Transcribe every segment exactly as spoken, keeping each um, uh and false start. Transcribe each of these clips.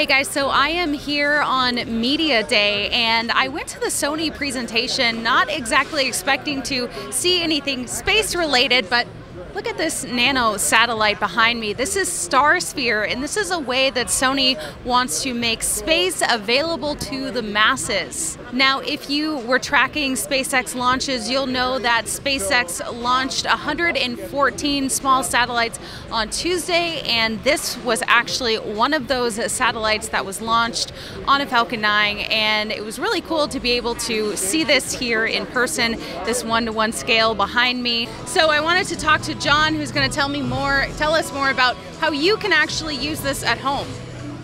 Hey guys, so I am here on Media Day and I went to the Sony presentation not exactly expecting to see anything space related, but look at this nano satellite behind me. This is Starsphere, and this is a way that Sony wants to make space available to the masses. Now, if you were tracking SpaceX launches, you'll know that SpaceX launched one hundred fourteen small satellites on Tuesday, and this was actually one of those satellites that was launched on a Falcon nine, and it was really cool to be able to see this here in person, this one-to-one scale behind me. So I wanted to talk to John, who's going to tell me more, tell us more about how you can actually use this at home.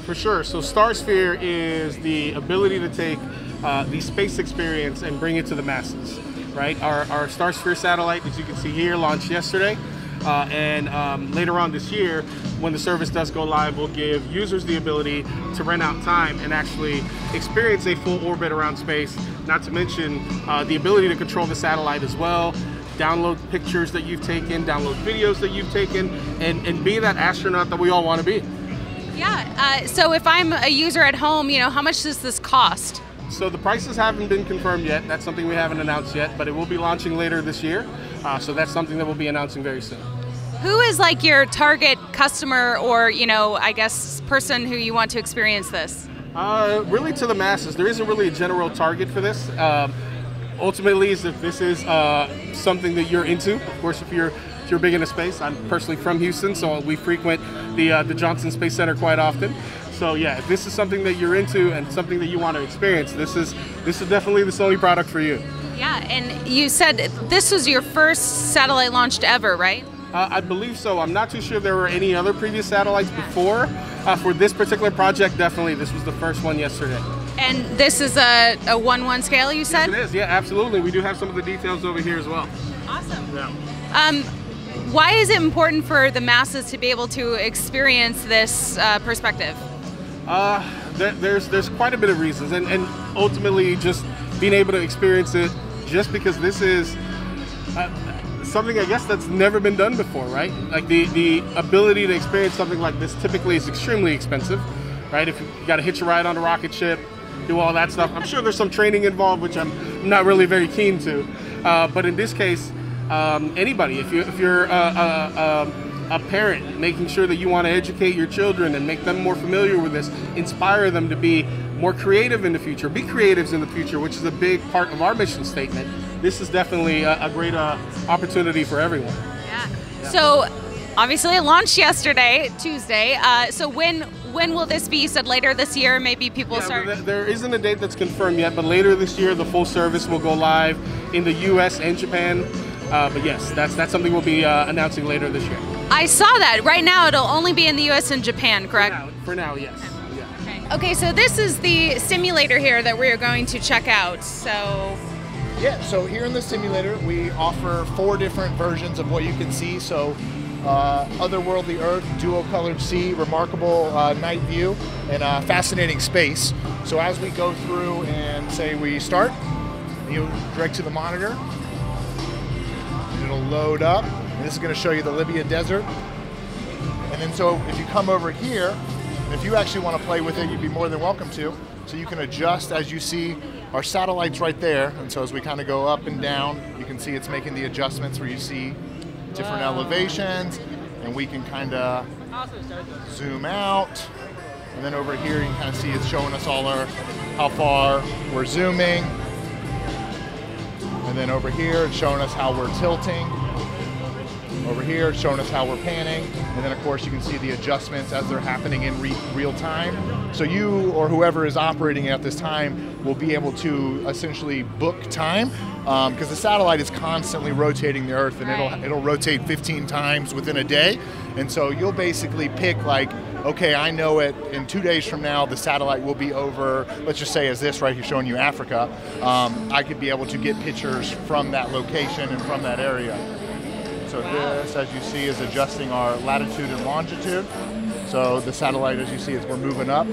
For sure. So Starsphere is the ability to take uh, the space experience and bring it to the masses, right? Our, our Starsphere satellite, as you can see here, launched yesterday. Uh, and um, later on this year, when the service does go live, we'll give users the ability to rent out time and actually experience a full orbit around space, not to mention uh, the ability to control the satellite as well. Download pictures that you've taken, download videos that you've taken, and, and be that astronaut that we all want to be. Yeah, uh, so if I'm a user at home, you know, how much does this cost? So the prices haven't been confirmed yet. That's something we haven't announced yet, but it will be launching later this year. Uh, so that's something that we'll be announcing very soon. Who is like your target customer or, you know, I guess person who you want to experience this? Uh, really to the masses. There isn't really a general target for this. Uh, Ultimately, is if this is uh, something that you're into. Of course, if you're if you're big into space, I'm personally from Houston, so we frequent the uh, the Johnson Space Center quite often. So yeah, if this is something that you're into and something that you want to experience, this is this is definitely the Sony product for you. Yeah, and you said this was your first satellite launched ever, right? Uh, I believe so. I'm not too sure if there were any other previous satellites before. Uh, for this particular project, definitely this was the first one yesterday. And this is a one to one scale, you said? Yes, it is. Yeah, absolutely. We do have some of the details over here as well. Awesome. Yeah. Um, why is it important for the masses to be able to experience this uh, perspective? Uh, there, there's there's quite a bit of reasons, and, and ultimately just being able to experience it just because this is uh, something, I guess, that's never been done before, right? Like the, the ability to experience something like this typically is extremely expensive, right? If you got to hitch a ride on a rocket ship, do all that stuff. I'm sure there's some training involved, which I'm not really very keen to. Uh, but in this case, um, anybody, if, you, if you're uh, uh, uh, a parent, making sure that you want to educate your children and make them more familiar with this, inspire them to be more creative in the future, be creatives in the future, which is a big part of our mission statement. This is definitely a, a great uh, opportunity for everyone. Yeah. Yeah. So obviously it launched yesterday, Tuesday. Uh, so when When will this be? You said later this year, maybe people yeah, start... There isn't a date that's confirmed yet, but later this year the full service will go live in the U S and Japan. Uh, but yes, that's that's something we'll be uh, announcing later this year. I saw that. Right now it'll only be in the U S and Japan, correct? For now, for now yes. Okay. Yeah. Okay, so this is the simulator here that we are going to check out. So. Yeah, so here in the simulator we offer four different versions of what you can see. So. Uh, otherworldly Earth, dual-colored sea, remarkable uh, night view, and uh, fascinating space. So as we go through and say we start, you direct to the monitor, it'll load up, and this is going to show you the Libya desert. And then so if you come over here, if you actually want to play with it, you'd be more than welcome to. So you can adjust as you see our satellites right there, and so as we kind of go up and down, you can see it's making the adjustments where you see different elevations, and we can kind of zoom out, and then over here you can kind of see it's showing us all our how far we're zooming, and then over here it's showing us how we're tilting, over here it's showing us how we're panning, and then of course you can see the adjustments as they're happening in re real time. So you or whoever is operating at this time will be able to essentially book time, because um, the satellite is constantly rotating the Earth, and right. it'll it'll rotate fifteen times within a day, and so you'll basically pick like, okay, I know it in two days from now the satellite will be over. Let's just say as this right here showing you Africa, um, I could be able to get pictures from that location and from that area. So wow. This, as you see, is adjusting our latitude and longitude. So the satellite, as you see, is we're moving up.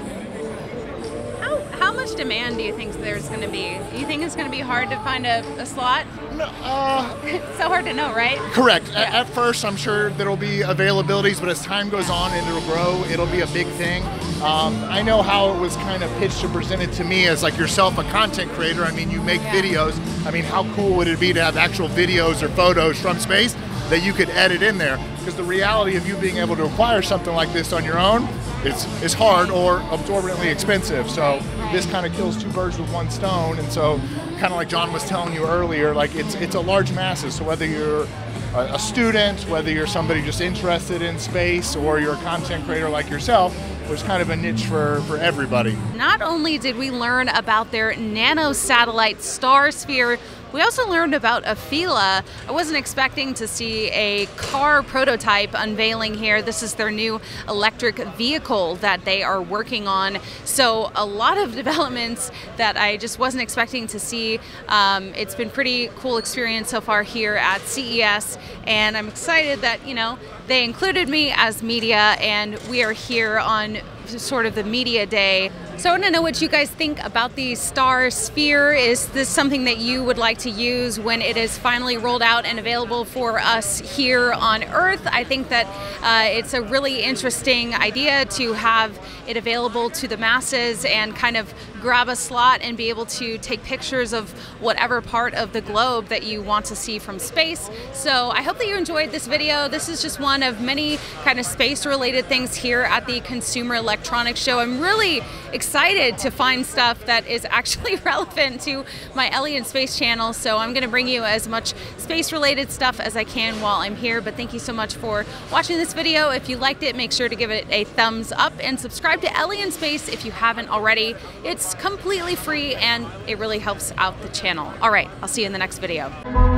How how How much demand do you think there's going to be? Do you think it's going to be hard to find a, a slot? No, uh, it's so hard to know, right? Correct. Yeah. At, at first, I'm sure there'll be availabilities, but as time goes on and it'll grow, it'll be a big thing. Um, I know how it was kind of pitched and presented to me as like yourself, a content creator. I mean, you make yeah. videos. I mean, how cool would it be to have actual videos or photos from space that you could edit in there? Because the reality of you being able to acquire something like this on your own, it's, it's hard or absorbently expensive. So this kind of kills two birds with one stone. And so kind of like John was telling you earlier, like it's, it's a large masses. So whether you're a student, whether you're somebody just interested in space, or you're a content creator like yourself, there's kind of a niche for, for everybody. Not only did we learn about their nano satellite Starsphere, we also learned about Afila. I wasn't expecting to see a car prototype unveiling here. This is their new electric vehicle that they are working on. So a lot of developments that I just wasn't expecting to see. Um, it's been pretty cool experience so far here at C E S, and I'm excited that, you know, they included me as media, and we are here on sort of the media day. So I want to know what you guys think about the Starsphere. Is this something that you would like to use when it is finally rolled out and available for us here on Earth? I think that uh, it's a really interesting idea to have it available to the masses and kind of grab a slot and be able to take pictures of whatever part of the globe that you want to see from space. So I hope that you enjoyed this video. This is just one of many kind of space related things here at the Consumer Electronics Show. I'm really excited excited to find stuff that is actually relevant to my Ellie in Space channel, so I'm going to bring you as much space related stuff as I can while I'm here. But thank you so much for watching this video. If you liked it, make sure to give it a thumbs up and subscribe to Ellie in Space if you haven't already. It's completely free and it really helps out the channel. All right, I'll see you in the next video.